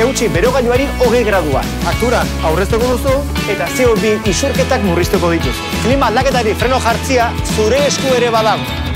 eutxi berogailluari 20 gradua. Aktura aurrezteko duzu eta CO2 isurketak murrizteko dituzu. Klima aldaketari freno jartzia zure esku ere badago.